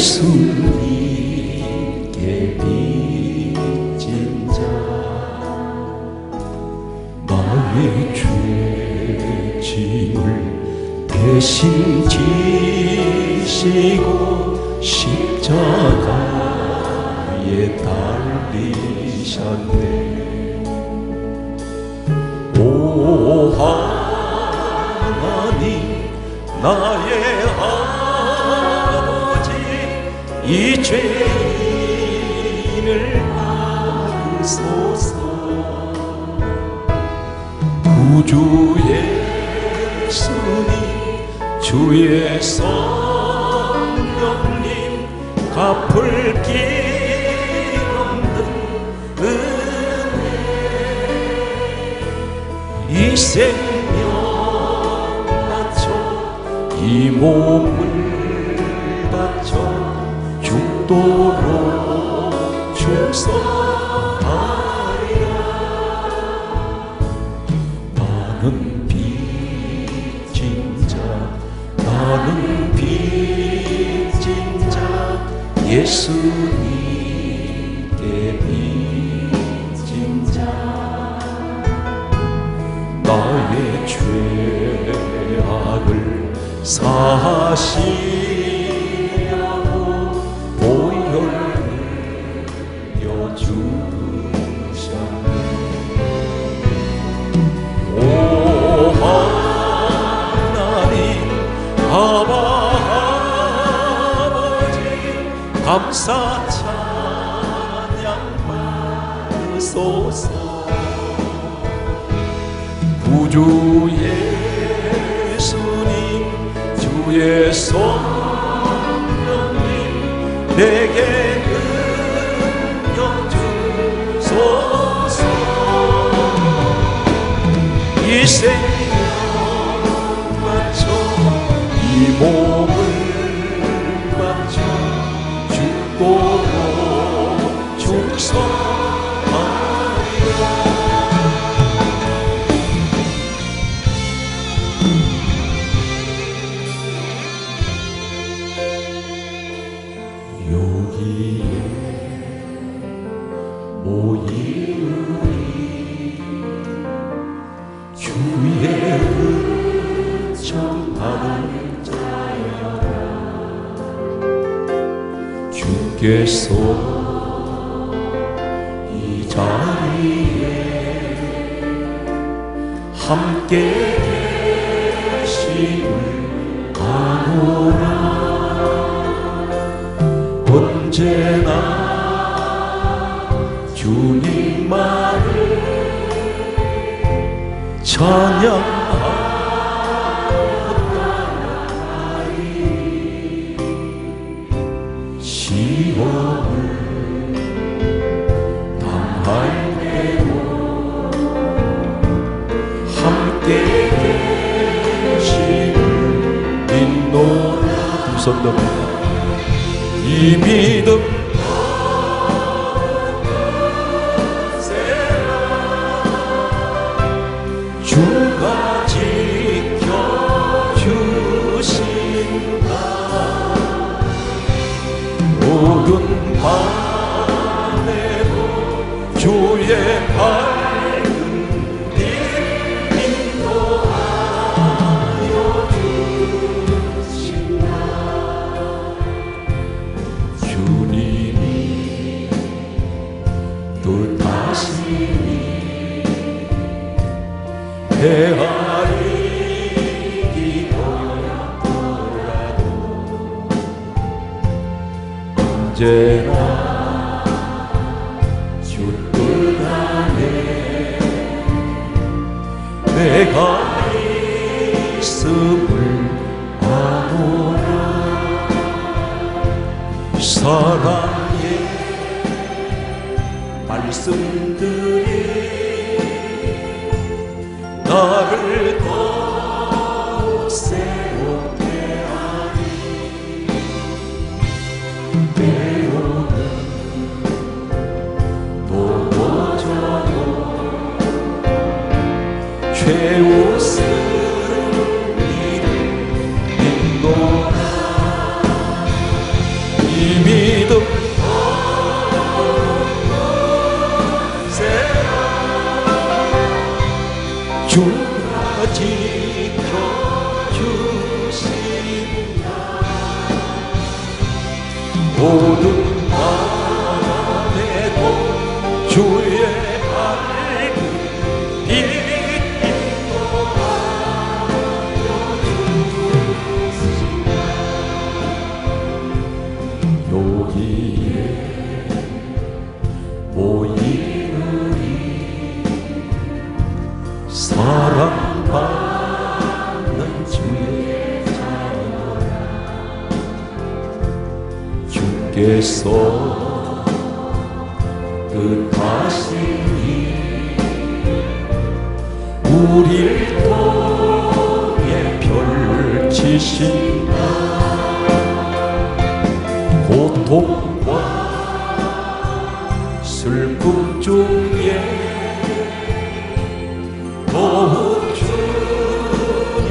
예수 있게 빚진 자 나의 죄짐을 대신 지시고 십자가에 달리셨네. 오 하나님 나의 이 죄인을 받으소서. 구주 예수님 주의 성령님 갚을 길 없는 은혜 이 생명 바쳐 이 몸을 바쳐 도로 충성하리라. 나는 빚진 자 나는 빚진 자 예수님께 빚진 자 나의 죄악을 사하시 감사 찬양받으소서. 구주 예수님 주의 성령님 내게 능력 주소서. 이 생명 바쳐 이 몸을 주께서 이 자리에 함께 계심을 아노라. 언제나 주님만을 찬양하라. 이 믿음 주가 지켜주신다. 모든 밤에도 주의 발 헤아리기 어렵더라도 언제나 주뿐 안에 내가 있음을 아노라. 사랑의 말씀들이 나를 더욱 새롭게 하니 때로는 넘어져도 최우스러운 일을 믿노라. 이 주여 지켜주신다. 모든 바람에도 주의 밝은 빛도 알려주신다. 여기에 모인 사랑받는 주의 자녀라. 주께서 뜻하시니 우릴 통해 펼치신다. 고통과 슬픔 중에 더욱 주님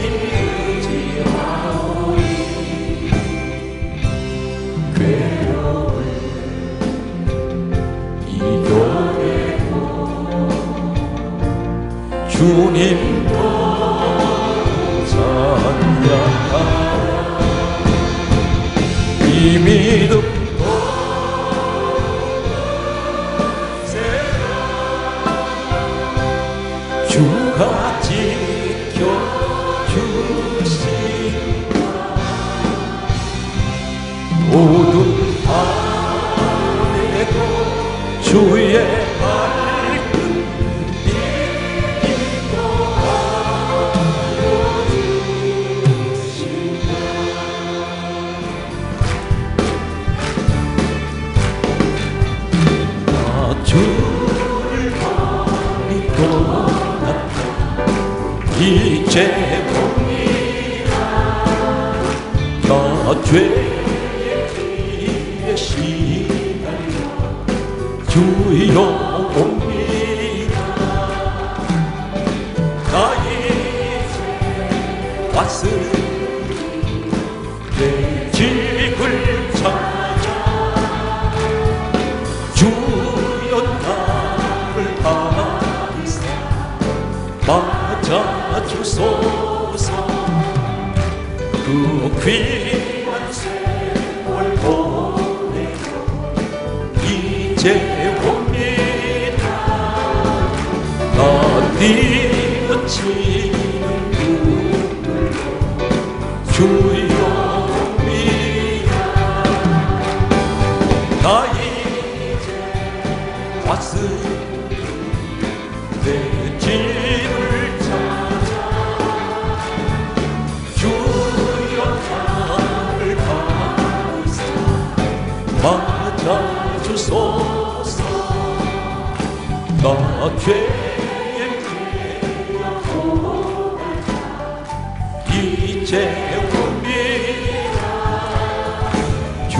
의지하오니 괴로움을 이겨내고 주님 더 찬양하라. 이 믿음 주가 지켜주신다. 모든 밤에도 주의 밝은 빛도 알려주신다. 나 주를 믿고 이제 봅니다. 나 죄의 피에 시달려 주여 옵니다. 나 이제 왔으니 내 집을 찾아 주여 나를 받으사 찾아주소서. 그 귀한 세월 보내고 이제 옵니다. 나 뛰어치는 눈물 주여 옵니다. 나 이제 왔으니 내 집을 맞아주소서. 나 죄의 피가 돌아가 이제 옵니다. 주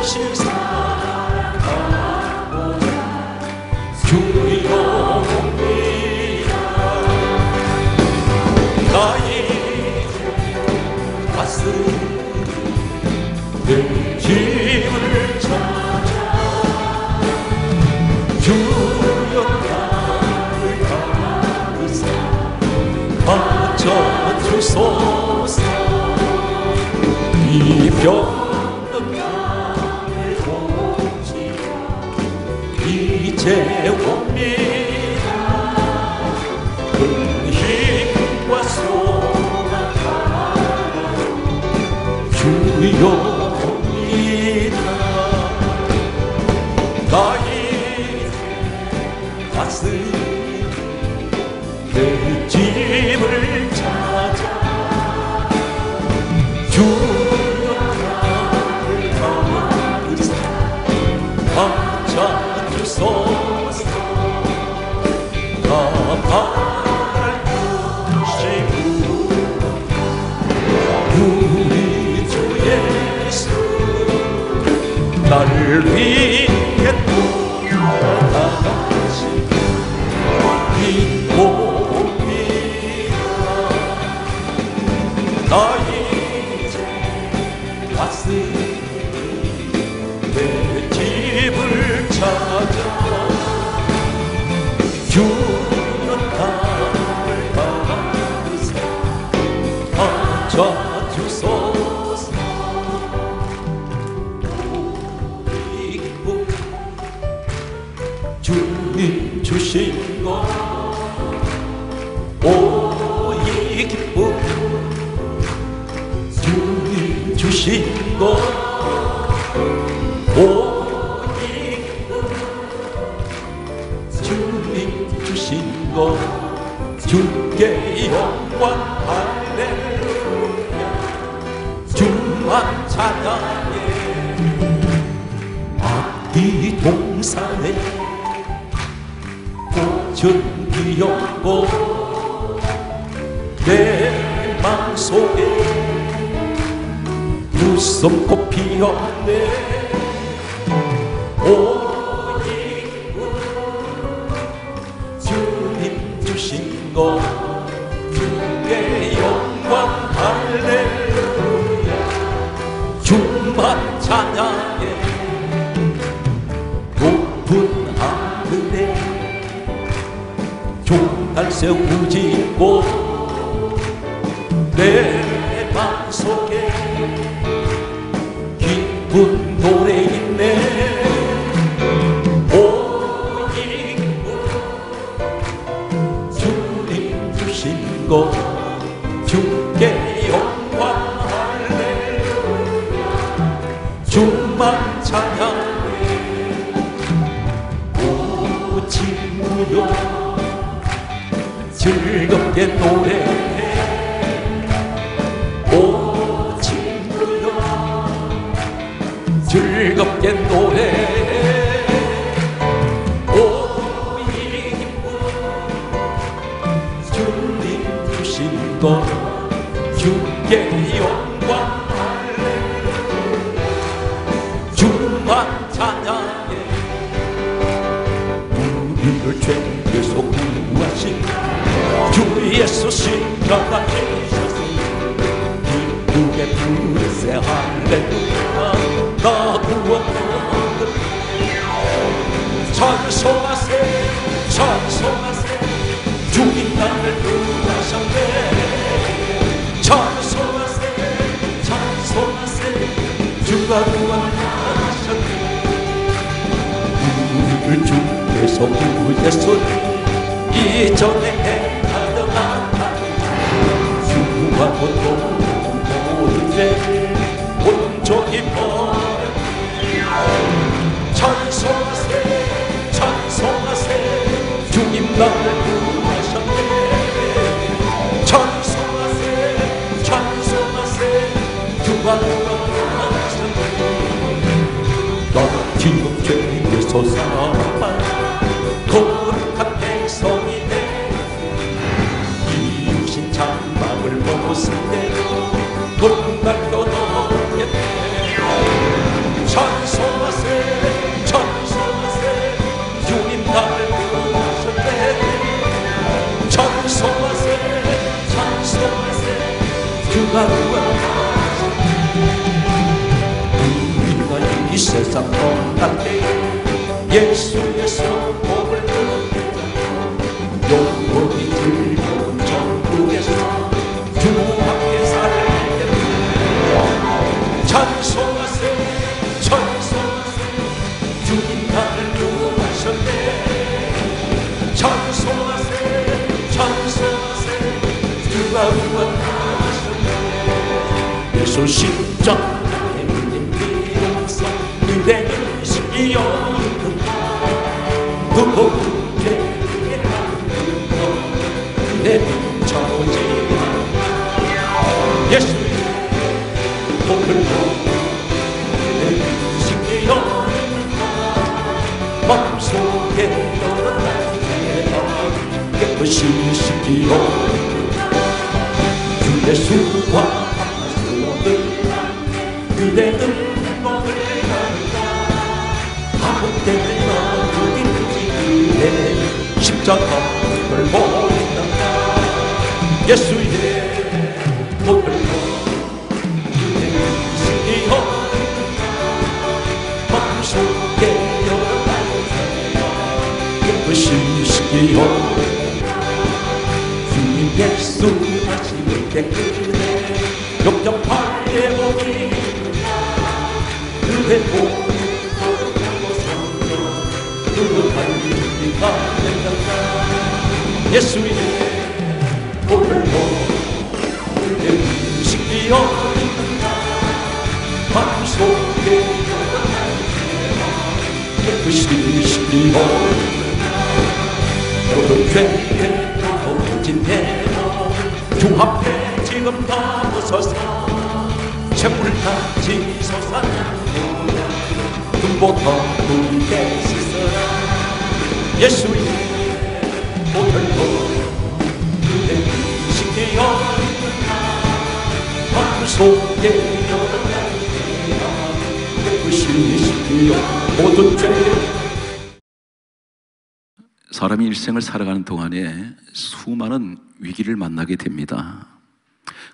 크신 사랑하노라 주여 옵니다. 나 이제 왔으니 내 집을 찾아 주여 나를 받으사 받쳐주소서. 이 병든 나를 보시고 이제 옵니다. 큰 힘과 소망 하나로 주여 내 집을 찾아 주여 나를 받으사 받쳐주소서. 나 바랄 것이 우리 주 예수 나를 위해 돌아가신 이 몸 주님 주신 것 오이 기쁨 주님 주신 것 오이 기쁨 주님 주신 것 주께 영광 할렐루야 주만 찬양해 이 동산에 꽃은 피었고 내 맘속에 웃음꽃 피었네 오이 기쁨 주님 주신 것 주께 영광 할렐루야 주만 찬양해 높은 하늘에 종달새 우지고 내 맘속에 기쁜 노래 있네 오이 기쁨 주님 주신 것 주께 영광 할렐루야 주만 찬양 즐겁게 노래해 오 친구여 즐겁게 노래해 오이 기쁨 주님 주신 것 주께 영광 할렐루야 주만 찬양해 우리를 죄에서 구하신 주 예수 십자가 기쁘게 부르세 할렐루야 나 구원 받으리 찬송하세 주님 나를 구하셨네 찬송하세 주가 구원하셨네 우리를 주께서 구하셨으니 이전에 주와 고통 모든 죄 온전히 버렸으니 찬송하세 찬송하세 주님 나를 구하셨네 찬송하세 찬송하세 주와 구원하셨네 나 지금 죄에서 사망한 거룩한 백성이네 장막을 벗을 때 돌날도 넘겠네 찬송하세 찬송하세 주님 나를 구원하셨네 찬송하세 찬송하세 주가 구원하셨네 우리가 이 세상 떠날 때 예수에서 몸을 끊었네 영원히 즐거운 주함께 살겠네 찬송하세 찬송하세 주님 나를 구원하셨네 찬송하세 찬송하세 주가 구원하셨네 예수 십자가에 물린 피로써 그대는 시기였구나 누구도 죄에 담는 것 예수 오늘도 신비로 마음속에 떠난 나의 깨끗이 신비로 주 예수와 함께 그대는 행복을 간다 아무 때문에 어디든지 그대 십자가를 모른다 예수의 시시기요 주님 예수 마시는 게 그대 역적팔의 몸이 그대 몸이 거룩하고 성령 그릇한 예수의 홀로 음식이 어딨는가 마음속에 음식이 어딨는가 모든 죄에 덮어진 대로 주 앞에 지금 다 벗어서 채물까지 서사 눈보다 눈에 씻어라 예수의 오늘도 그대 쉽게 여는가 마음속에 여는가 부신이 쉽게 여 모든 죄. 사람이 일생을 살아가는 동안에 수많은 위기를 만나게 됩니다.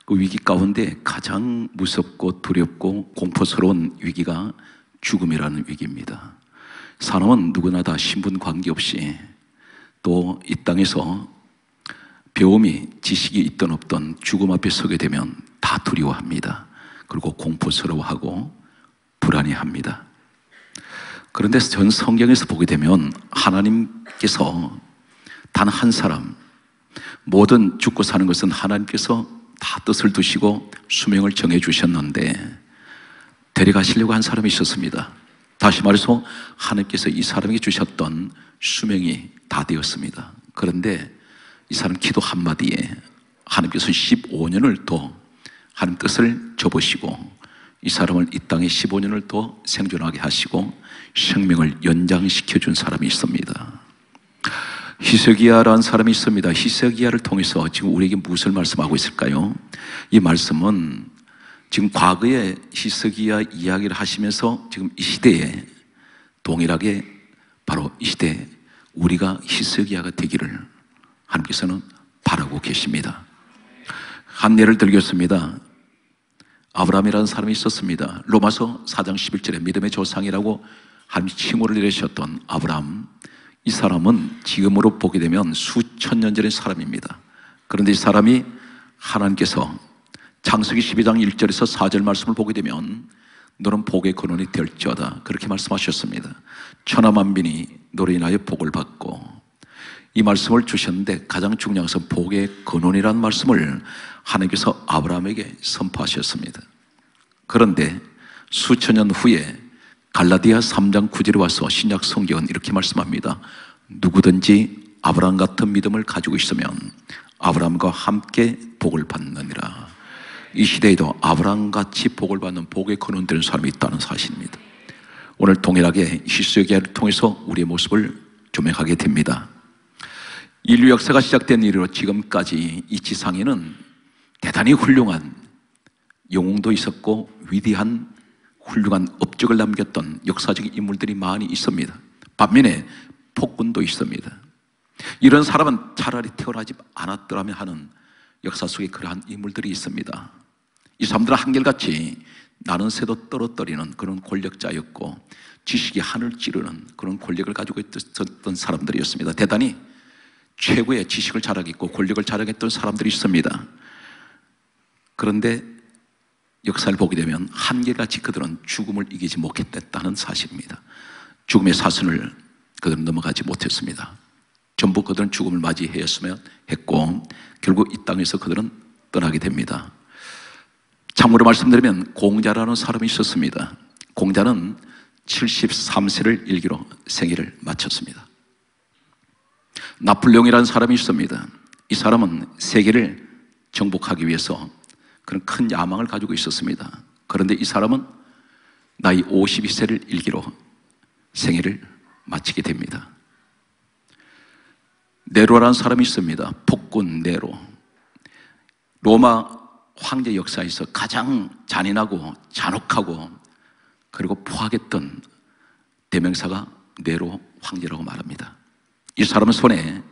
그 위기 가운데 가장 무섭고 두렵고 공포스러운 위기가 죽음이라는 위기입니다. 사람은 누구나 다 신분 관계없이 또 이 땅에서 배움이 지식이 있든 없든 죽음 앞에 서게 되면 다 두려워합니다. 그리고 공포스러워하고 불안해합니다. 그런데 전 성경에서 보게 되면 하나님께서 단 한 사람, 모든 죽고 사는 것은 하나님께서 다 뜻을 두시고 수명을 정해 주셨는데 데려가시려고 한 사람이 있었습니다. 다시 말해서 하나님께서 이 사람에게 주셨던 수명이 다 되었습니다. 그런데 이 사람 기도 한마디에 하나님께서 15년을 더 하나님 뜻을 접으시고 이 사람을 이 땅에 15년을 더 생존하게 하시고 생명을 연장시켜 준 사람이 있습니다. 히스기야라는 사람이 있습니다. 히스기야를 통해서 지금 우리에게 무엇을 말씀하고 있을까요? 이 말씀은 지금 과거에 히스기야 이야기를 하시면서 지금 이 시대에 동일하게 바로 이 시대에 우리가 히스기야가 되기를 하나님께서는 바라고 계십니다. 한 예를 들겠습니다. 아브라함이라는 사람이 있었습니다. 로마서 4장 11절에 믿음의 조상이라고 하나님 칭호를 내리셨던 아브라함, 이 사람은 지금으로 보게 되면 수천 년 전의 사람입니다. 그런데 이 사람이 하나님께서 창세기 12장 1절에서 4절 말씀을 보게 되면 너는 복의 근원이 될지어다 그렇게 말씀하셨습니다. 천하만민이 너로 인하여 복을 받고 이 말씀을 주셨는데 가장 중요한 것은 복의 근원이라는 말씀을 하나님께서 아브라함에게 선포하셨습니다. 그런데 수천 년 후에 갈라디아 3장 9절에 와서 신약 성경은 이렇게 말씀합니다. 누구든지 아브라함 같은 믿음을 가지고 있으면 아브라함과 함께 복을 받느니라. 이 시대에도 아브라함같이 복을 받는 복의 근원 되는 사람이 있다는 사실입니다. 오늘 동일하게 히스기야를 통해서 우리의 모습을 조명하게 됩니다. 인류 역사가 시작된 이래로 지금까지 이 지상에는 대단히 훌륭한 영웅도 있었고 위대한 훌륭한 업적을 남겼던 역사적인 인물들이 많이 있습니다. 반면에 폭군도 있습니다. 이런 사람은 차라리 태어나지 않았더라면 하는 역사 속에 그러한 인물들이 있습니다. 이 사람들은 한결같이 나는 새도 떨어뜨리는 그런 권력자였고 지식이 하늘 찌르는 그런 권력을 가지고 있었던 사람들이었습니다. 대단히 최고의 지식을 자랑했고 권력을 자랑했던 사람들이 있습니다. 그런데 역사를 보게 되면 한결같이 그들은 죽음을 이기지 못했다는 사실입니다. 죽음의 사선을 그들은 넘어가지 못했습니다. 전부 그들은 죽음을 맞이했으면 했고 결국 이 땅에서 그들은 떠나게 됩니다. 참고로 말씀드리면 공자라는 사람이 있었습니다. 공자는 73세를 일기로 생애를 마쳤습니다. 나폴레옹이라는 사람이 있습니다. 이 사람은 세계를 정복하기 위해서 그런 큰 야망을 가지고 있었습니다. 그런데 이 사람은 나이 52세를 일기로 생애를 마치게 됩니다. 네로라는 사람이 있습니다. 폭군 네로. 로마 황제 역사에서 가장 잔인하고 잔혹하고 그리고 포악했던 대명사가 네로 황제라고 말합니다. 이 사람 손에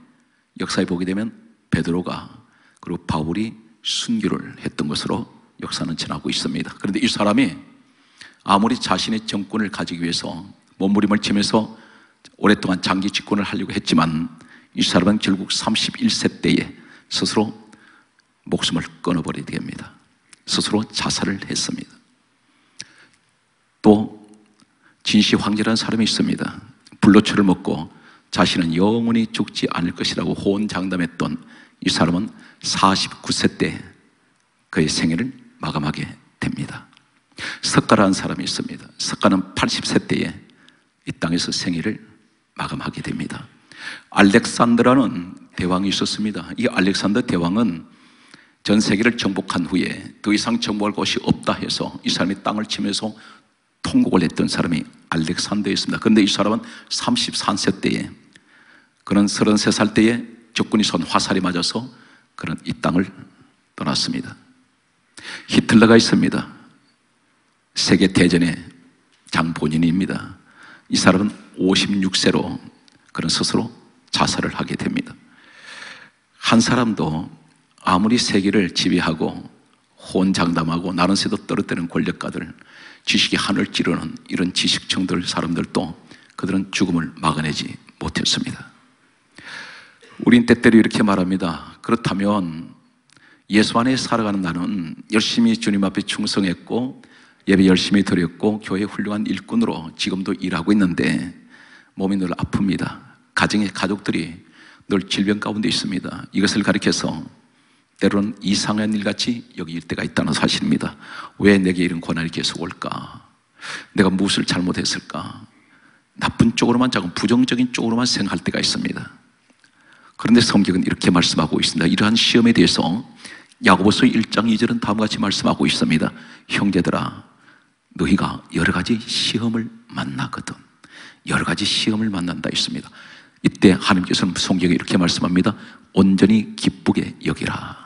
역사에 보게 되면 베드로가 그리고 바울이 순교를 했던 것으로 역사는 지나고 있습니다. 그런데 이 사람이 아무리 자신의 정권을 가지기 위해서 몸부림을 치면서 오랫동안 장기 집권을 하려고 했지만 이 사람은 결국 31세 때에 스스로 목숨을 끊어버리게 됩니다. 스스로 자살을 했습니다. 또 진시 황제라는 사람이 있습니다. 불로초를 먹고 자신은 영원히 죽지 않을 것이라고 호언장담했던 이 사람은 49세 때 그의 생애를 마감하게 됩니다. 석가라는 사람이 있습니다. 석가는 80세 때에 이 땅에서 생애를 마감하게 됩니다. 알렉산드라는 대왕이 있었습니다. 이 알렉산더 대왕은 전 세계를 정복한 후에 더 이상 정복할 곳이 없다 해서 이 사람이 땅을 치면서 통곡을 했던 사람이 알렉산더였습니다. 그런데 이 사람은 33세 때에, 그는 33살 때에 적군이 쏜 화살이 맞아서 그는 이 땅을 떠났습니다. 히틀러가 있습니다. 세계 대전의 장본인입니다. 이 사람은 56세로 그는 스스로 자살을 하게 됩니다. 한 사람도 아무리 세계를 지배하고 호언장담하고 나는 새도 떨어뜨리는 권력가들, 지식이 하늘 찌르는 이런 지식층들 사람들도 그들은 죽음을 막아내지 못했습니다. 우린 때때로 이렇게 말합니다. 그렇다면 예수 안에 살아가는 나는 열심히 주님 앞에 충성했고 예배 열심히 드렸고 교회 훌륭한 일꾼으로 지금도 일하고 있는데 몸이 늘 아픕니다. 가정의 가족들이 늘 질병 가운데 있습니다. 이것을 가리켜서 때로는 이상한 일같이 여기일 때가 있다는 사실입니다. 왜 내게 이런 고난이 계속 올까? 내가 무엇을 잘못했을까? 나쁜 쪽으로만, 작은 부정적인 쪽으로만 생각할 때가 있습니다. 그런데 성경은 이렇게 말씀하고 있습니다. 이러한 시험에 대해서 야고보서 1장 2절은 다음과 같이 말씀하고 있습니다. 형제들아, 너희가 여러 가지 시험을 만나거든. 여러 가지 시험을 만난다 있습니다. 이때 하나님께서는 성경에 이렇게 말씀합니다. 온전히 기쁘게 여기라.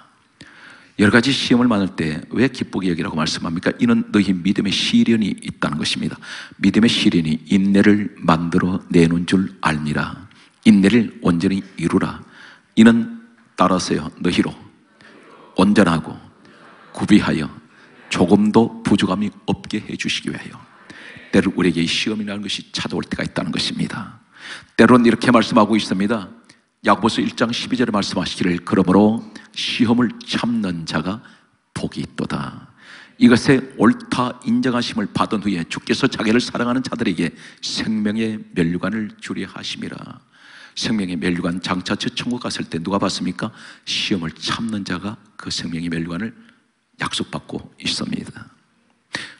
여러 가지 시험을 만날 때 왜 기쁘게 여기라고 말씀합니까? 이는 너희 믿음의 시련이 있다는 것입니다. 믿음의 시련이 인내를 만들어 내놓은 줄 알미라. 인내를 온전히 이루라. 이는 따라서요 너희로 온전하고 구비하여 조금도 부족함이 없게 해주시기 위하여. 때로 우리에게 이 시험이라는 것이 찾아올 때가 있다는 것입니다. 때로는 이렇게 말씀하고 있습니다. 야고보서 1장 12절에 말씀하시기를 그러므로 시험을 참는 자가 복이 있도다. 이것에 옳다 인정하심을 받은 후에 주께서 자기를 사랑하는 자들에게 생명의 면류관을 주려 하심이라. 생명의 면류관, 장차처 천국 갔을 때 누가 받습니까? 시험을 참는 자가 그 생명의 면류관을 약속받고 있습니다.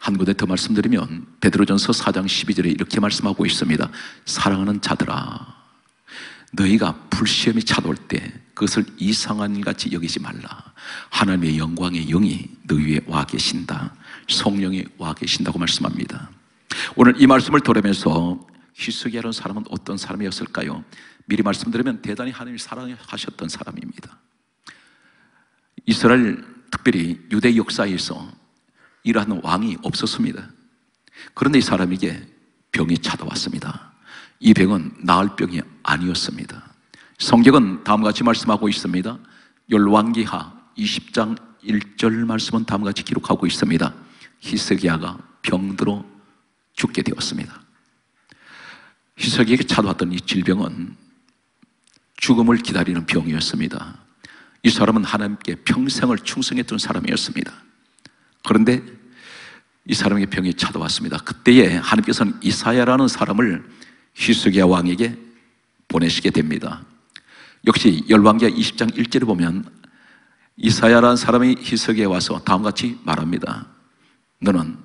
한 군데 더 말씀드리면 베드로전서 4장 12절에 이렇게 말씀하고 있습니다. 사랑하는 자들아, 너희가 불시험이 찾아올 때 그것을 이상한 일같이 여기지 말라. 하나님의 영광의 영이 너희 위에 와 계신다. 성령이 와 계신다고 말씀합니다. 오늘 이 말씀을 들으면서 히스기야라는 사람은 어떤 사람이었을까요? 미리 말씀드리면 대단히 하나님이 사랑하셨던 사람입니다. 이스라엘, 특별히 유대 역사에서 이러한 왕이 없었습니다. 그런데 이 사람에게 병이 찾아왔습니다. 이 병은 나을 병이 아니었습니다. 성경은 다음과 같이 말씀하고 있습니다. 열왕기하 20장 1절 말씀은 다음과 같이 기록하고 있습니다. 히스기야가 병들어 죽게 되었습니다. 히스기야에게 찾아왔던 이 질병은 죽음을 기다리는 병이었습니다. 이 사람은 하나님께 평생을 충성했던 사람이었습니다. 그런데 이 사람에게 병이 찾아왔습니다. 그때에 하나님께서는 이사야라는 사람을 히스기야 왕에게 보내시게 됩니다. 역시 열왕기하 20장 1절을 보면 이사야라는 사람이 히스기야에 와서 다음과 같이 말합니다. 너는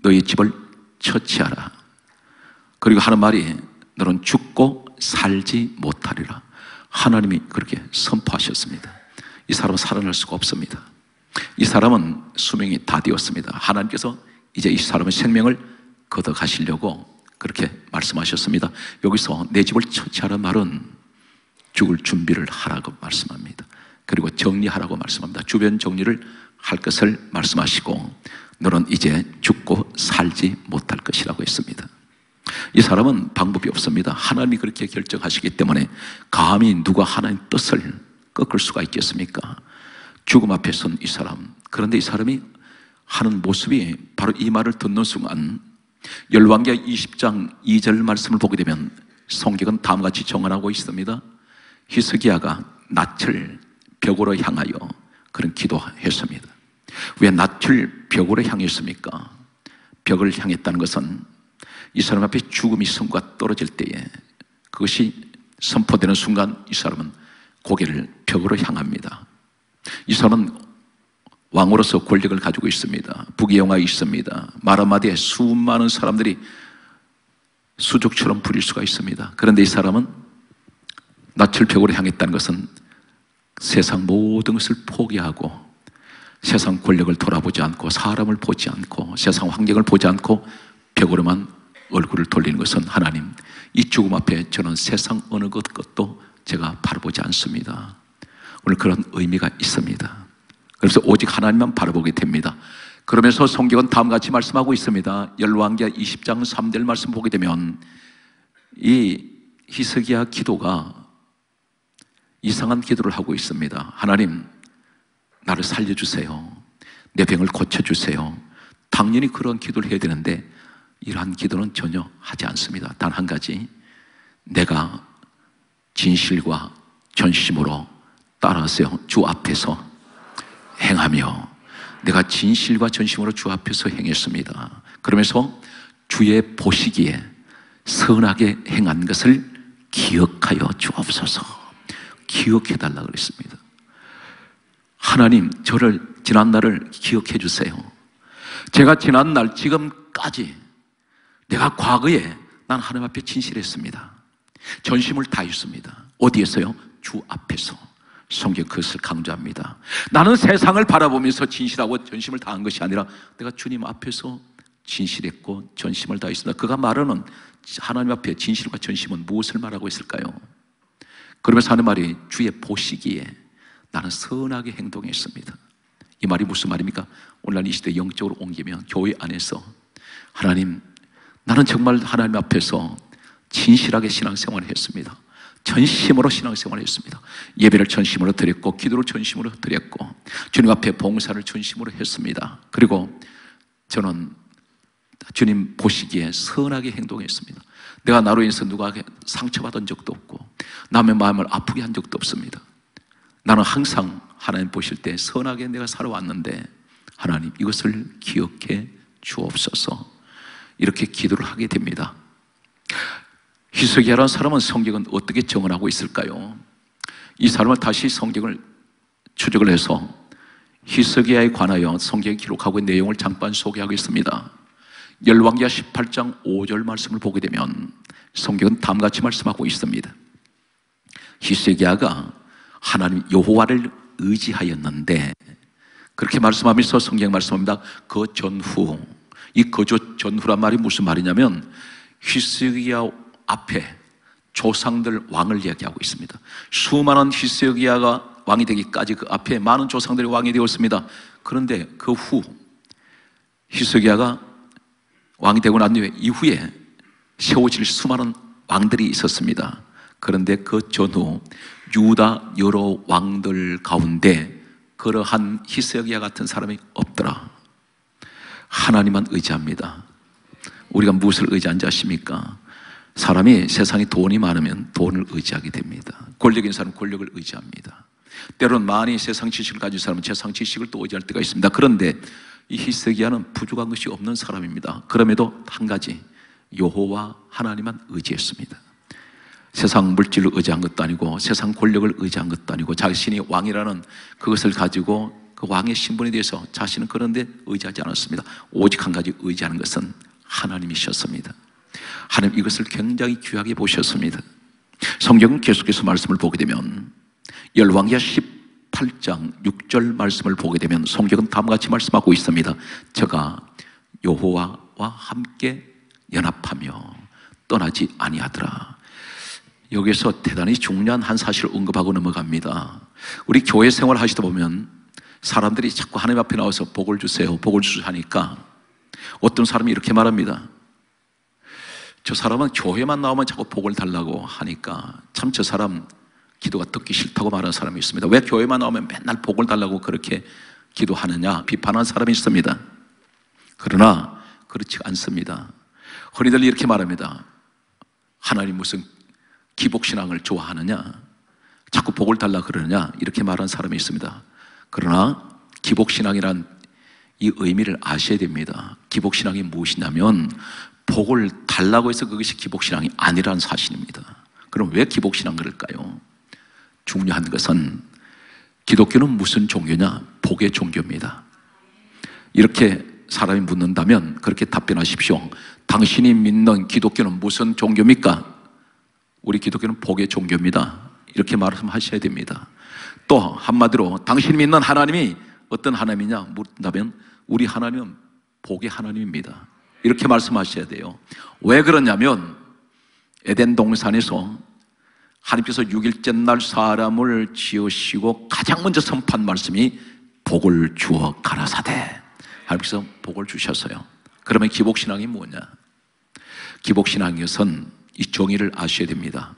너희 집을 처치하라. 그리고 하는 말이 너는 죽고 살지 못하리라. 하나님이 그렇게 선포하셨습니다. 이 사람은 살아날 수가 없습니다. 이 사람은 수명이 다 되었습니다. 하나님께서 이제 이 사람의 생명을 걷어가시려고 그렇게 말씀하셨습니다. 여기서 내 집을 처치하라는 말은 죽을 준비를 하라고 말씀합니다. 그리고 정리하라고 말씀합니다. 주변 정리를 할 것을 말씀하시고 너는 이제 죽고 살지 못할 것이라고 했습니다. 이 사람은 방법이 없습니다. 하나님이 그렇게 결정하시기 때문에 감히 누가 하나님 뜻을 꺾을 수가 있겠습니까? 죽음 앞에 선 이 사람. 그런데 이 사람이 하는 모습이 바로 이 말을 듣는 순간 열왕기하 20장 2절 말씀을 보게 되면 성경은 다음과 같이 정언하고 있습니다. 히스기야가 낯을 벽으로 향하여 그런 기도했습니다. 왜 낯을 벽으로 향했습니까? 벽을 향했다는 것은 이 사람 앞에 죽음이 선과 떨어질 때에 그것이 선포되는 순간 이 사람은 고개를 벽으로 향합니다. 이 사람은 왕으로서 권력을 가지고 있습니다. 부귀영화가 있습니다. 말 한마디에 수많은 사람들이 수족처럼 부릴 수가 있습니다. 그런데 이 사람은 낯을 벽으로 향했다는 것은 세상 모든 것을 포기하고 세상 권력을 돌아보지 않고 사람을 보지 않고 세상 환경을 보지 않고 벽으로만 얼굴을 돌리는 것은, 하나님 이 죽음 앞에 저는 세상 어느 것도 제가 바라보지 않습니다. 오늘 그런 의미가 있습니다. 그래서 오직 하나님만 바라보게 됩니다. 그러면서 성경은 다음과 같이 말씀하고 있습니다. 열왕기하 20장 3절 말씀 보게 되면 이 히스기야 기도가 이상한 기도를 하고 있습니다. 하나님 나를 살려주세요. 내 병을 고쳐주세요. 당연히 그런 기도를 해야 되는데 이러한 기도는 전혀 하지 않습니다. 단 한 가지, 내가 진실과 전심으로 따라하세요. 주 앞에서 행하며, 내가 진실과 전심으로 주 앞에서 행했습니다. 그러면서 주의 보시기에 선하게 행한 것을 기억하여 주옵소서. 기억해달라 그랬습니다. 하나님 저를 지난날을 기억해 주세요. 제가 지난날 지금까지 내가 과거에 난 하나님 앞에 진실했습니다. 전심을 다했습니다. 어디에서요? 주 앞에서. 성경 그것을 강조합니다. 나는 세상을 바라보면서 진실하고 전심을 다한 것이 아니라 내가 주님 앞에서 진실했고 전심을 다했습니다. 그가 말하는 하나님 앞에 진실과 전심은 무엇을 말하고 있을까요? 그러면서 하는 말이 주의 보시기에 나는 선하게 행동했습니다. 이 말이 무슨 말입니까? 오늘날 이 시대 영적으로 옮기면 교회 안에서 하나님 나는 정말 하나님 앞에서 진실하게 신앙생활을 했습니다. 전심으로 신앙생활을 했습니다. 예배를 전심으로 드렸고 기도를 전심으로 드렸고 주님 앞에 봉사를 전심으로 했습니다. 그리고 저는 주님 보시기에 선하게 행동했습니다. 내가 나로 인해서 누가 상처받은 적도 없고 남의 마음을 아프게 한 적도 없습니다. 나는 항상 하나님 보실 때 선하게 내가 살아왔는데 하나님 이것을 기억해 주옵소서. 이렇게 기도를 하게 됩니다. 히스기야라는 사람은 성경은 어떻게 정언하고 있을까요? 이 사람을 다시 성경을 추적을 해서 히스기야에 관하여 성경이 기록하고 있는 내용을 잠깐 소개하고 있습니다. 열왕기하 18장 5절 말씀을 보게 되면 성경은 다음과 같이 말씀하고 있습니다. 히스기야가 하나님 여호와를 의지하였는데, 그렇게 말씀하면서 성경 말씀합니다. 그 전후, 이 거저 전후란 말이 무슨 말이냐면 히스기야 앞에 조상들 왕을 이야기하고 있습니다. 수많은 히스기야가 왕이 되기까지 그 앞에 많은 조상들이 왕이 되었습니다. 그런데 그 후 히스기야가 왕이 되고 난 이후에 세워질 수많은 왕들이 있었습니다. 그런데 그 전후 유다 여러 왕들 가운데 그러한 히스기야 같은 사람이 없더라. 하나님만 의지합니다. 우리가 무엇을 의지하는지 아십니까? 사람이 세상에 돈이 많으면 돈을 의지하게 됩니다. 권력인 사람은 권력을 의지합니다. 때로는 많이 세상 지식을 가진 사람은 세상 지식을 또 의지할 때가 있습니다. 그런데 이 히스기야는 부족한 것이 없는 사람입니다. 그럼에도 한 가지, 여호와 하나님만 의지했습니다. 세상 물질을 의지한 것도 아니고 세상 권력을 의지한 것도 아니고 자신이 왕이라는 그것을 가지고 그 왕의 신분에 대해서 자신은 그런데 의지하지 않았습니다. 오직 한 가지 의지하는 것은 하나님이셨습니다. 하나님 이것을 굉장히 귀하게 보셨습니다. 성경은 계속해서 말씀을 보게 되면 열왕기하 18장 6절 말씀을 보게 되면 성경은 다음과 같이 말씀하고 있습니다. 저가 여호와와 함께 연합하며 떠나지 아니하더라. 여기서 대단히 중요한 한 사실을 언급하고 넘어갑니다. 우리 교회 생활 하시다 보면 사람들이 자꾸 하나님 앞에 나와서 복을 주세요, 복을 주세요 하니까 어떤 사람이 이렇게 말합니다. 저 사람은 교회만 나오면 자꾸 복을 달라고 하니까 참 저 사람 기도가 듣기 싫다고 말하는 사람이 있습니다. 왜 교회만 나오면 맨날 복을 달라고 그렇게 기도하느냐 비판하는 사람이 있습니다. 그러나 그렇지 않습니다. 흔히들 이렇게 말합니다. 하나님 무슨 기복신앙을 좋아하느냐, 자꾸 복을 달라 그러느냐, 이렇게 말하는 사람이 있습니다. 그러나 기복신앙이란 이 의미를 아셔야 됩니다. 기복신앙이 무엇이냐면 복을 달라고 해서 그것이 기복신앙이 아니라는 사실입니다. 그럼 왜 기복신앙 그럴까요? 중요한 것은 기독교는 무슨 종교냐? 복의 종교입니다. 이렇게 사람이 묻는다면 그렇게 답변하십시오. 당신이 믿는 기독교는 무슨 종교입니까? 우리 기독교는 복의 종교입니다. 이렇게 말씀하셔야 됩니다. 또 한마디로 당신이 믿는 하나님이 어떤 하나님이냐 묻는다면 우리 하나님은 복의 하나님입니다. 이렇게 말씀하셔야 돼요. 왜 그러냐면 에덴 동산에서 하나님께서 6일째 날 사람을 지으시고 가장 먼저 선포한 말씀이 복을 주어 가라사대, 하나님께서 복을 주셨어요. 그러면 기복신앙이 뭐냐? 기복신앙에선 이 정의를 아셔야 됩니다.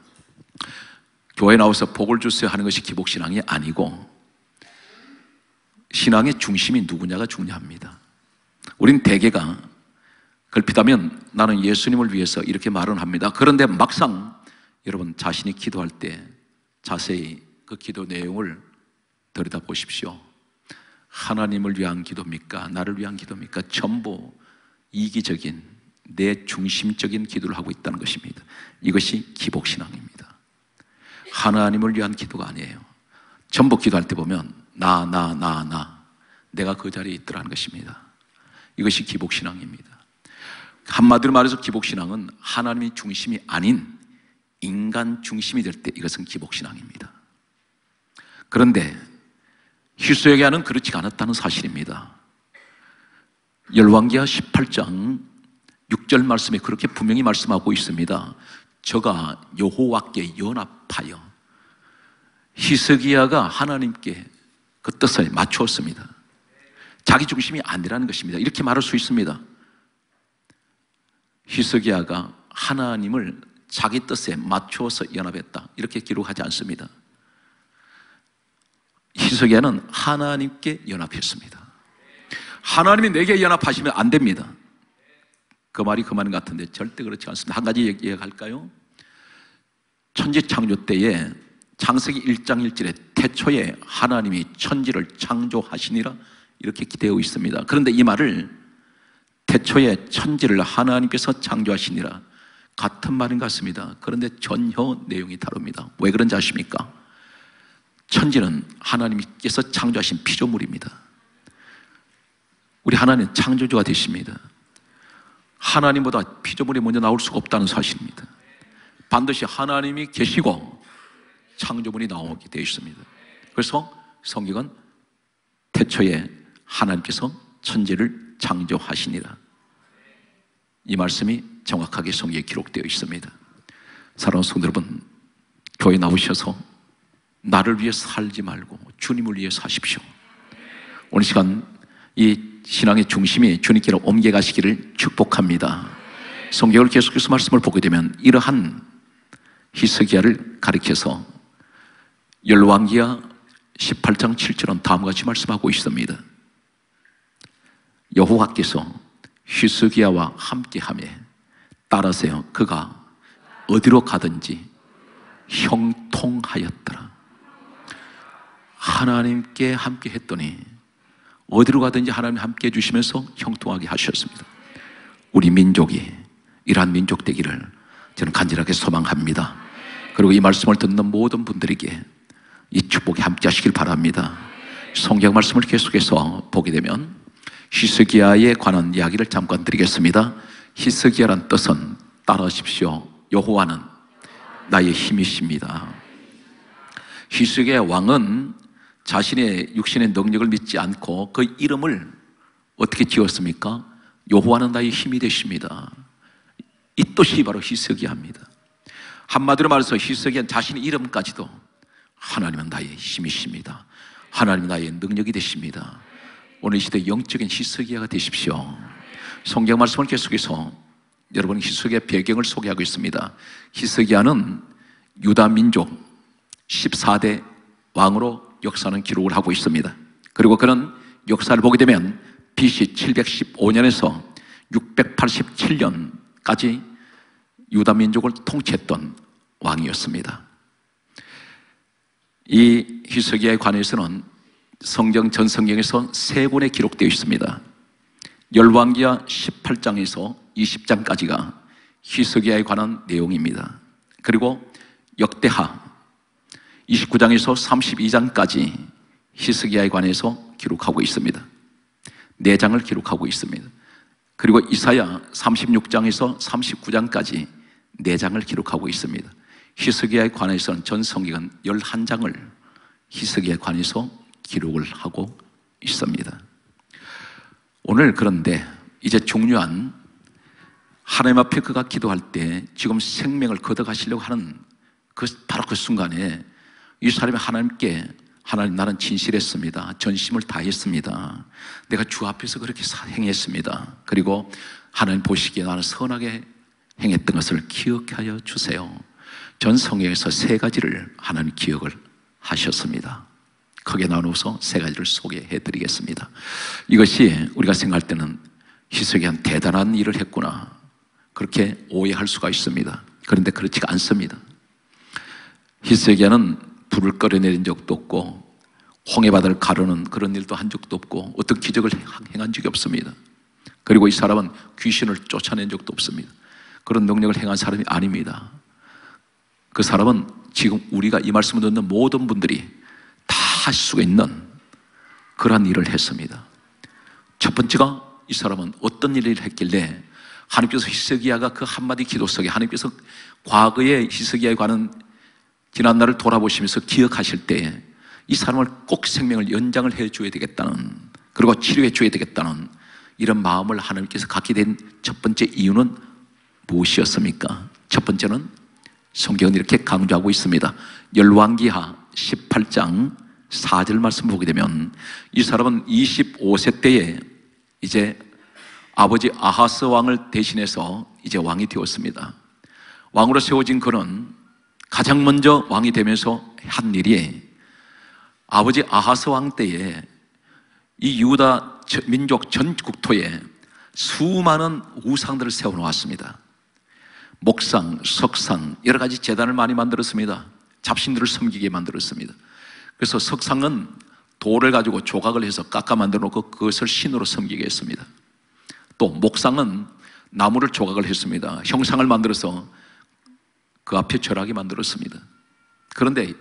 교회 나와서 복을 주세요 하는 것이 기복신앙이 아니고 신앙의 중심이 누구냐가 중요합니다. 우린 대개가 걸핏하면 나는 예수님을 위해서 이렇게 말은 합니다. 그런데 막상 여러분 자신이 기도할 때 자세히 그 기도 내용을 들여다보십시오. 하나님을 위한 기도입니까? 나를 위한 기도입니까? 전부 이기적인, 내 중심적인 기도를 하고 있다는 것입니다. 이것이 기복신앙입니다. 하나님을 위한 기도가 아니에요. 전부 기도할 때 보면 나 내가 그 자리에 있더라는 것입니다. 이것이 기복신앙입니다. 한마디로 말해서 기복신앙은 하나님이 중심이 아닌 인간 중심이 될 때 이것은 기복신앙입니다. 그런데 희수에게는 그렇지 않았다는 사실입니다. 열왕기하 18장 6절 말씀에 그렇게 분명히 말씀하고 있습니다. 저가 여호와께 연합하여, 히스기야가 하나님께 그 뜻을 맞추었습니다. 자기 중심이 아니라는 것입니다. 이렇게 말할 수 있습니다. 히스기야가 하나님을 자기 뜻에 맞추어서 연합했다, 이렇게 기록하지 않습니다. 희석에는 하나님께 연합했습니다. 하나님이 내게 연합하시면 안 됩니다. 그 말이 그 말인 것 같은데 절대 그렇지 않습니다. 한 가지 얘기할까요? 천지 창조 때에 창세기 1장 1절에 태초에 하나님이 천지를 창조하시니라 이렇게 기대어 있습니다. 그런데 이 말을 태초에 천지를 하나님께서 창조하시니라 같은 말인 것 같습니다. 그런데 전혀 내용이 다릅니다. 왜 그런지 아십니까? 천지는 하나님께서 창조하신 피조물입니다. 우리 하나님은 창조주가 되십니다. 하나님보다 피조물이 먼저 나올 수가 없다는 사실입니다. 반드시 하나님이 계시고 창조물이 나오게 되어 있습니다. 그래서 성경은 태초에 하나님께서 천지를 창조하시니라, 이 말씀이 정확하게 성경에 기록되어 있습니다. 사랑하는 성도 여러분, 교회 나오셔서 나를 위해 살지 말고 주님을 위해 사십시오. 오늘 시간 이 신앙의 중심이 주님께로 옮겨가시기를 축복합니다. 성경을 계속해서 말씀을 보게 되면 이러한 히스기야를 가리켜서 열왕기하 18장 7절은 다음과 같이 말씀하고 있습니다. 여호와께서 히스기야와 함께하며, 따라하세요, 그가 어디로 가든지 형통하였더라. 하나님께 함께 했더니 어디로 가든지 하나님 함께 해주시면서 형통하게 하셨습니다. 우리 민족이 이러한 민족 되기를 저는 간절하게 소망합니다. 그리고 이 말씀을 듣는 모든 분들에게 이 축복에 함께 하시길 바랍니다. 성경 말씀을 계속해서 보게 되면 히스기야에 관한 이야기를 잠깐 드리겠습니다. 히스기야란 뜻은, 따라하십시오, 여호와는 나의 힘이십니다. 히스기야 왕은 자신의 육신의 능력을 믿지 않고 그 이름을 어떻게 지었습니까? 여호와는 나의 힘이 되십니다. 이 뜻이 바로 히스기야입니다. 한마디로 말해서 히스기야는 자신의 이름까지도 하나님은 나의 힘이십니다, 하나님은 나의 능력이 되십니다. 오늘 이 시대 영적인 히스기야가 되십시오. 성경 말씀을 계속해서 여러분 히스기야 배경을 소개하고 있습니다. 히스기야는 유다 민족 14대 왕으로 역사는 기록을 하고 있습니다. 그리고 그는 역사를 보게 되면 BC 715년에서 687년까지 유다 민족을 통치했던 왕이었습니다. 이 히스기야에 관해서는 성경 전성경에서 세 권에 기록되어 있습니다. 열왕기하 18장에서 20장까지가 히스기야에 관한 내용입니다. 그리고 역대하 29장에서 32장까지 히스기야에 관해서 기록하고 있습니다. 4장을 기록하고 있습니다. 그리고 이사야 36장에서 39장까지 4장을 기록하고 있습니다. 히스기야에 관해서는 전 성경은 11장을 히스기야에 관해서 기록을 하고 있습니다. 오늘 그런데 이제 중요한 하나님 앞에 그가 기도할 때 지금 생명을 걷어가시려고 하는 그 바로 그 순간에 이 사람이 하나님께 하나님 나는 진실했습니다. 전심을 다했습니다. 내가 주 앞에서 그렇게 행했습니다. 그리고 하나님 보시기에 나는 선하게 행했던 것을 기억하여 주세요. 전 성경에서 세 가지를 하나님 기억을 하셨습니다. 크게 나누어서 세 가지를 소개해 드리겠습니다. 이것이 우리가 생각할 때는 히스기야는 대단한 일을 했구나 그렇게 오해할 수가 있습니다. 그런데 그렇지가 않습니다. 히스기야는 불을 끌어내린 적도 없고 홍해바다를 가르는 그런 일도 한 적도 없고 어떤 기적을 행한 적이 없습니다. 그리고 이 사람은 귀신을 쫓아낸 적도 없습니다. 그런 능력을 행한 사람이 아닙니다. 그 사람은 지금 우리가 이 말씀을 듣는 모든 분들이 다 할 수가 있는 그러한 일을 했습니다. 첫 번째가 이 사람은 어떤 일을 했길래 하나님께서 히스기야가 그 한마디 기도 속에 하나님께서 과거의 히스기야에 관한 지난날을 돌아보시면서 기억하실 때에 이 사람을 꼭 생명을 연장을 해줘야 되겠다는 그리고 치료해줘야 되겠다는 이런 마음을 하나님께서 갖게 된 첫 번째 이유는 무엇이었습니까? 첫 번째는 성경은 이렇게 강조하고 있습니다. 열왕기하 18장 4절 말씀 보게 되면 이 사람은 25세 때에 이제 아버지 아하스 왕을 대신해서 이제 왕이 되었습니다. 왕으로 세워진 그는 가장 먼저 왕이 되면서 한 일이 아버지 아하스 왕 때에 이 유다 민족 전 국토에 수많은 우상들을 세워놓았습니다. 목상, 석상, 여러 가지 제단을 많이 만들었습니다. 잡신들을 섬기게 만들었습니다. 그래서 석상은 돌을 가지고 조각을 해서 깎아 만들어 놓고 그것을 신으로 섬기게 했습니다. 또 목상은 나무를 조각을 했습니다. 형상을 만들어서 그 앞에 절하게 만들었습니다. 그런데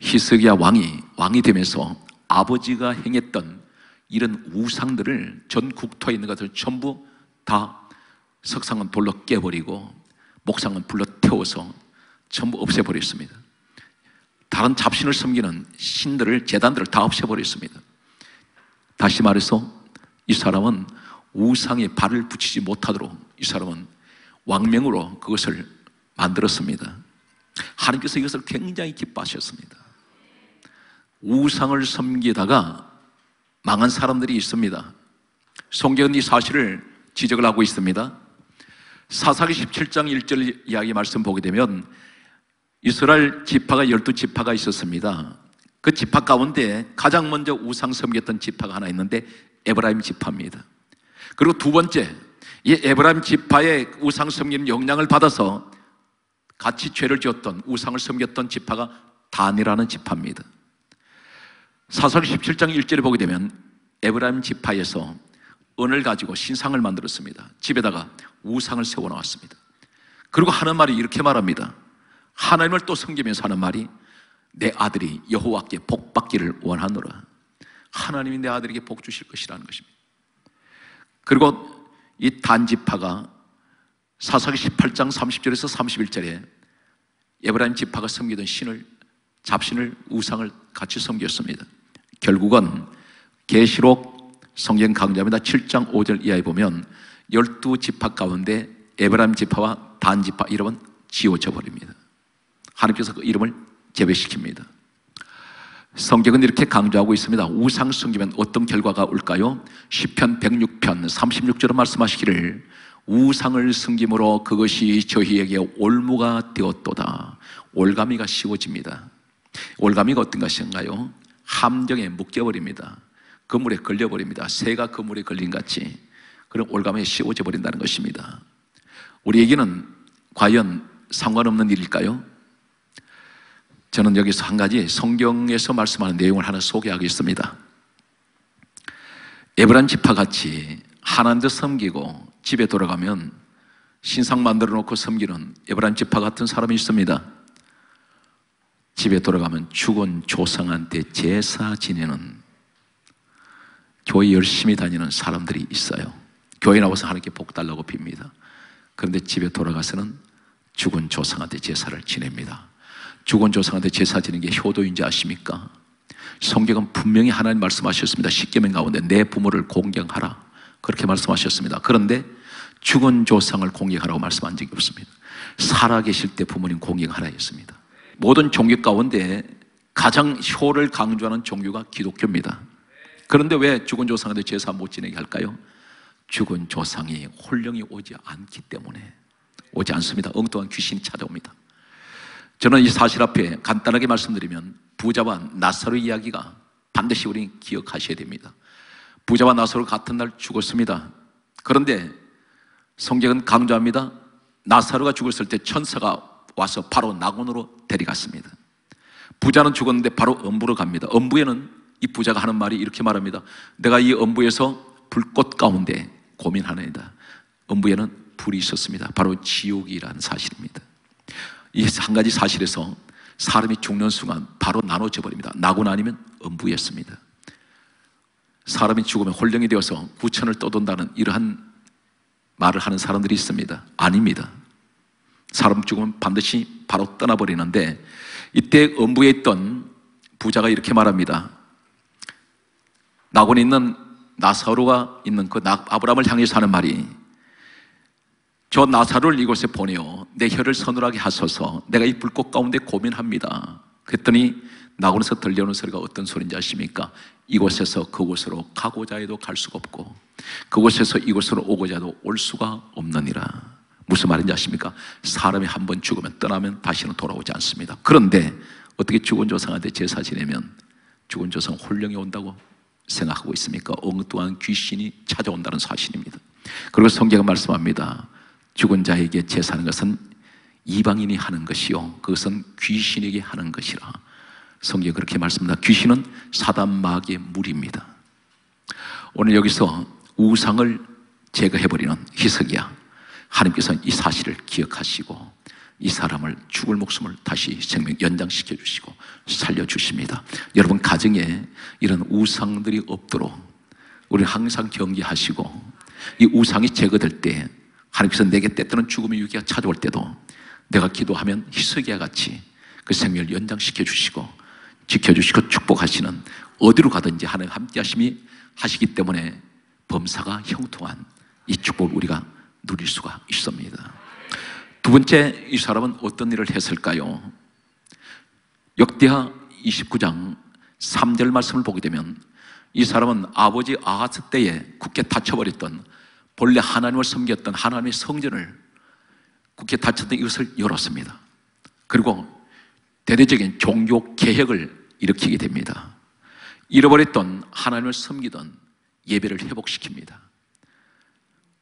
히스기야 왕이 되면서 아버지가 행했던 이런 우상들을 전 국토에 있는 것을 전부 다 석상은 돌로 깨버리고 목상은 불로 태워서 전부 없애버렸습니다. 다른 잡신을 섬기는 신들을 제단들을 다 없애버렸습니다. 다시 말해서 이 사람은 우상에 발을 붙이지 못하도록 이 사람은 왕명으로 그것을 만들었습니다. 하나님께서 이것을 굉장히 기뻐하셨습니다. 우상을 섬기다가 망한 사람들이 있습니다. 성경은 이 사실을 지적을 하고 있습니다. 사사기 17장 1절 이야기 말씀 보게 되면 이스라엘 지파가 12지파가 있었습니다. 그 지파 가운데 가장 먼저 우상 섬겼던 지파가 하나 있는데 에브라임 지파입니다. 그리고 두 번째, 이 에브라임 지파의 우상 섬기는 영향을 받아서 같이 죄를 지었던 우상을 섬겼던 지파가 단이라는 지파입니다. 사사기 17장 1절에 보게 되면 에브라임 지파에서 은을 가지고 신상을 만들었습니다. 집에다가 우상을 세워놓았습니다. 그리고 하는 말이 이렇게 말합니다. 하나님을 또 섬기면서 하는 말이 내 아들이 여호와께 복받기를 원하노라. 하나님이 내 아들에게 복 주실 것이라는 것입니다. 그리고 이 단지파가 사사기 18장 30절에서 31절에 에브라임 지파가 섬기던 신을 잡신을 우상을 같이 섬겼습니다. 결국은 계시록 성경 강좌입니다. 7장 5절 이하에 보면 12지파 가운데 에브라임 지파와 단지파 이름은 지워져 버립니다. 하나님께서 그 이름을 제외시킵니다. 성경은 이렇게 강조하고 있습니다. 우상 섬기면 어떤 결과가 올까요? 시편 106편 36절로 말씀하시기를 우상을 섬김으로 그것이 저희에게 올무가 되었도다. 올가미가 씌워집니다. 올가미가 어떤 것인가요? 함정에 묶여버립니다. 그물에 걸려버립니다. 새가 그물에 걸린같이 그런 올가미에 씌워져 버린다는 것입니다. 우리에게는 과연 상관없는 일일까요? 저는 여기서 한 가지 성경에서 말씀하는 내용을 하나 소개하겠습니다. 에브라임 지파같이 하나님도 섬기고 집에 돌아가면 신상 만들어 놓고 섬기는 에브라임 지파 같은 사람이 있습니다. 집에 돌아가면 죽은 조상한테 제사 지내는 교회 열심히 다니는 사람들이 있어요. 교회 나와서 하나님께 복 달라고 빕니다. 그런데 집에 돌아가서는 죽은 조상한테 제사를 지냅니다. 죽은 조상한테 제사 지는 게 효도인지 아십니까? 성경은 분명히 하나님 말씀하셨습니다. 십계명 가운데 내 부모를 공경하라 그렇게 말씀하셨습니다. 그런데 죽은 조상을 공경하라고 말씀한 적이 없습니다. 살아계실 때 부모님 공경하라 했습니다. 모든 종교 가운데 가장 효를 강조하는 종교가 기독교입니다. 그런데 왜 죽은 조상한테 제사 못 지내게 할까요? 죽은 조상이 혼령이 오지 않기 때문에 오지 않습니다. 엉뚱한 귀신이 찾아옵니다. 저는 이 사실 앞에 간단하게 말씀드리면 부자와 나사로 이야기가 반드시 우리는 기억하셔야 됩니다. 부자와 나사로 같은 날 죽었습니다. 그런데 성경은 강조합니다. 나사로가 죽었을 때 천사가 와서 바로 낙원으로 데려갔습니다. 부자는 죽었는데 바로 음부로 갑니다. 음부에는 이 부자가 하는 말이 이렇게 말합니다. 내가 이 음부에서 불꽃 가운데 고민하나이다. 음부에는 불이 있었습니다. 바로 지옥이라는 사실입니다. 이 한 가지 사실에서 사람이 죽는 순간 바로 나눠져 버립니다. 낙원 아니면 음부였습니다. 사람이 죽으면 혼령이 되어서 구천을 떠돈다는 이러한 말을 하는 사람들이 있습니다. 아닙니다. 사람 죽으면 반드시 바로 떠나버리는데 이때 음부에 있던 부자가 이렇게 말합니다. 낙원에 있는 나사로가 있는 그 아브라함을 향해서 하는 말이 저 나사로를 이곳에 보내어 내 혀를 서늘하게 하소서. 내가 이 불꽃 가운데 고민합니다. 그랬더니 낙원에서 들려오는 소리가 어떤 소리인지 아십니까? 이곳에서 그곳으로 가고자 해도 갈 수가 없고 그곳에서 이곳으로 오고자 해도 올 수가 없느니라. 무슨 말인지 아십니까? 사람이 한 번 죽으면 떠나면 다시는 돌아오지 않습니다. 그런데 어떻게 죽은 조상한테 제사 지내면 죽은 조상 혼령이 온다고 생각하고 있습니까? 엉뚱한 귀신이 찾아온다는 사실입니다. 그리고 성경은 말씀합니다. 죽은 자에게 제사하는 것은 이방인이 하는 것이요 그것은 귀신에게 하는 것이라. 성경이 그렇게 말씀합니다. 귀신은 사단 마귀의 물입니다. 오늘 여기서 우상을 제거해버리는 히스기야 하나님께서는 이 사실을 기억하시고 이 사람을 죽을 목숨을 다시 생명 연장시켜 주시고 살려주십니다. 여러분 가정에 이런 우상들이 없도록 우리는 항상 경계하시고 이 우상이 제거될 때 하나님께서 내게 때때는 죽음의 위기가 찾아올 때도 내가 기도하면 히스기야 같이 그 생명을 연장시켜 주시고 지켜주시고 축복하시는 어디로 가든지 하나님 함께 하심이 하시기 때문에 범사가 형통한 이 축복을 우리가 누릴 수가 있습니다. 두 번째, 이 사람은 어떤 일을 했을까요? 역대하 29장 3절 말씀을 보게 되면 이 사람은 아버지 아하스 때에 굳게 닫혀버렸던 본래 하나님을 섬겼던 하나님의 성전을 굳게 닫혔던 이것을 열었습니다. 그리고 대대적인 종교 개혁을 일으키게 됩니다. 잃어버렸던 하나님을 섬기던 예배를 회복시킵니다.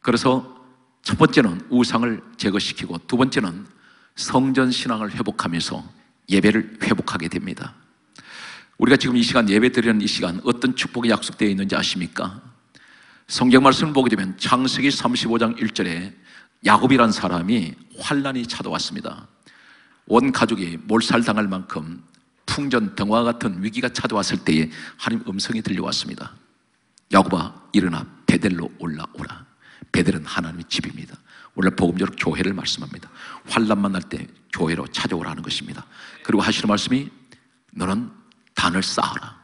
그래서 첫 번째는 우상을 제거시키고 두 번째는 성전 신앙을 회복하면서 예배를 회복하게 됩니다. 우리가 지금 이 시간 예배 드리는 이 시간 어떤 축복이 약속되어 있는지 아십니까? 성경 말씀을 보게 되면 창세기 35장 1절에 야곱이란 사람이 환난이 찾아왔습니다. 온 가족이 몰살당할 만큼 풍전 등화 같은 위기가 찾아왔을 때에 하나님 음성이 들려왔습니다. 야곱아 일어나 베델로 올라오라. 베델은 하나님의 집입니다. 원래 복음적으로 교회를 말씀합니다. 환난 만날 때 교회로 찾아오라는 것입니다. 그리고 하시는 말씀이 너는 단을 쌓아라.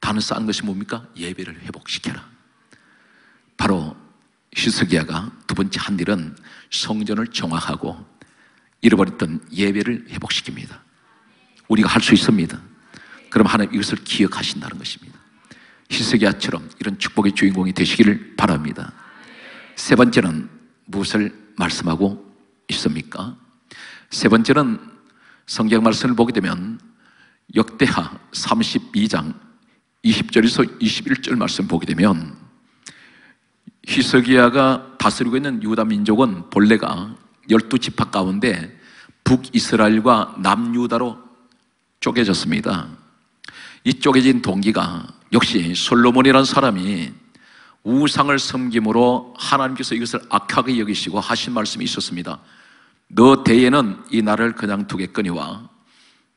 단을 쌓는 것이 뭡니까? 예배를 회복시켜라. 바로 히스기야가 두 번째 한 일은 성전을 정화하고 잃어버렸던 예배를 회복시킵니다. 우리가 할 수 있습니다. 그럼 하나님 이것을 기억하신다는 것입니다. 히스기야처럼 이런 축복의 주인공이 되시기를 바랍니다. 세 번째는 무엇을 말씀하고 있습니까? 세 번째는 성경 말씀을 보게 되면 역대하 32장 20절에서 21절 말씀 보게 되면 히스기야가 다스리고 있는 유다 민족은 본래가 12지파 가운데 북이스라엘과 남유다로 쪼개졌습니다. 이 쪼개진 동기가 역시 솔로몬이라는 사람이 우상을 섬김으로 하나님께서 이것을 악하게 여기시고 하신 말씀이 있었습니다. 너 대에는 이 나라를 그냥 두겠거니와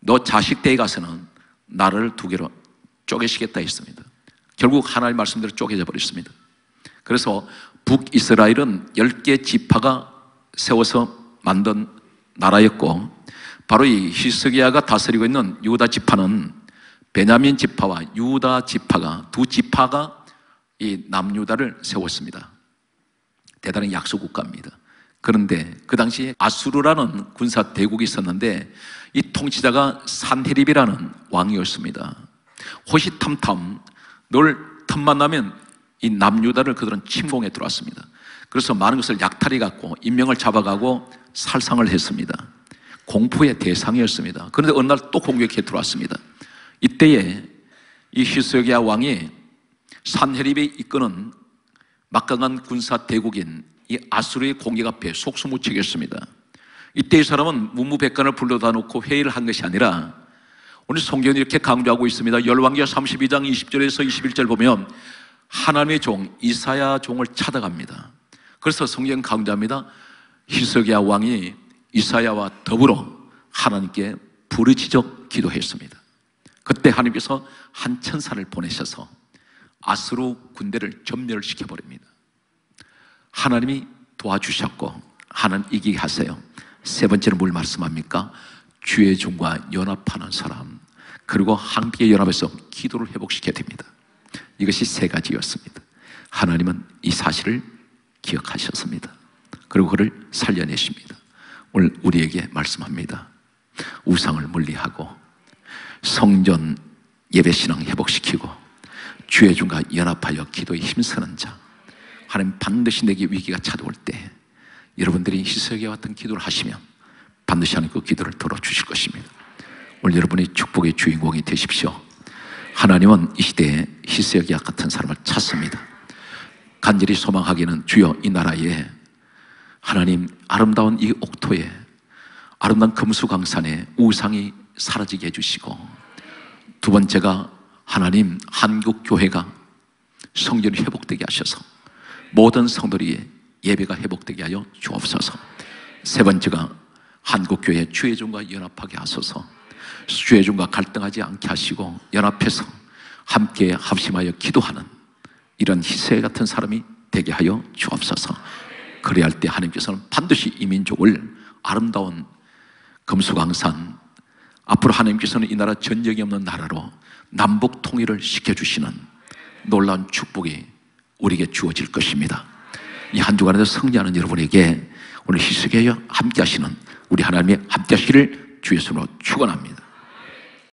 너 자식 때에 가서는 나를 두 개로 쪼개시겠다 했습니다. 결국 하나님 말씀대로 쪼개져 버렸습니다. 그래서 북이스라엘은 10개 지파가 세워서 만든 나라였고, 바로 이 히스기야가 다스리고 있는 유다 지파는 베냐민 지파와 유다 지파가, 두 지파가 이 남유다를 세웠습니다. 대단한 약소국가입니다. 그런데 그 당시 아수르라는 군사 대국이 있었는데 이 통치자가 산헤립이라는 왕이었습니다. 호시탐탐 늘 틈만 나면 이 남유다를 그들은 침공해 들어왔습니다. 그래서 많은 것을 약탈해 갖고 인명을 잡아가고 살상을 했습니다. 공포의 대상이었습니다. 그런데 어느 날 또 공격해 들어왔습니다. 이때에 이 히스기야 왕이 산헤립이 이끄는 막강한 군사 대국인 이 아수르의 공격 앞에 속수무책이었습니다. 이때 이 사람은 문무백관을 불러다 놓고 회의를 한 것이 아니라, 오늘 성경이 이렇게 강조하고 있습니다. 열왕기하 32장 20절에서 21절 보면 하나님의 종 이사야 종을 찾아갑니다. 그래서 성경 강조합니다. 히스기야 왕이 이사야와 더불어 하나님께 부르짖어 기도했습니다. 그때 하나님께서 한 천사를 보내셔서 아수르 군대를 전멸시켜 버립니다. 하나님이 도와주셨고 하나님 이기게 하세요. 세 번째는 뭘 말씀합니까? 주의 종과 연합하는 사람, 그리고 함께 연합해서 기도를 회복시켜야 됩니다. 이것이 세 가지였습니다. 하나님은 이 사실을 기억하셨습니다. 그리고 그를 살려내십니다. 오늘 우리에게 말씀합니다. 우상을 물리하고 성전 예배신앙 회복시키고 주의 종과 연합하여 기도에 힘쓰는 자, 하나님 반드시 내게 위기가 찾아올 때 여러분들이 히스기야와 같은 기도를 하시면 반드시 하나님 그 기도를 들어주실 것입니다. 오늘 여러분이 축복의 주인공이 되십시오. 하나님은 이 시대에 히스기야 같은 사람을 찾습니다. 간절히 소망하기는 주여 이 나라에, 하나님 아름다운 이 옥토에, 아름다운 금수강산에 우상이 사라지게 해주시고, 두 번째가 하나님 한국교회가 성전이 회복되게 하셔서 모든 성도들의 예배가 회복되게 하여 주옵소서. 세 번째가 한국교회 주의 종과 연합하게 하소서. 주의 종과 갈등하지 않게 하시고 연합해서 함께 합심하여 기도하는 이런 희생 같은 사람이 되게 하여 주옵소서. 그래야 할 때 하나님께서는 반드시 이 민족을 아름다운 금수강산, 앞으로 하나님께서는 이 나라 전쟁이 없는 나라로 남북 통일을 시켜주시는 놀라운 축복이 우리에게 주어질 것입니다. 이 한 주간에도 승리하는 여러분에게 오늘 희생하여 함께 하시는 우리 하나님의 함께 하시기를 주 예수로 축원합니다.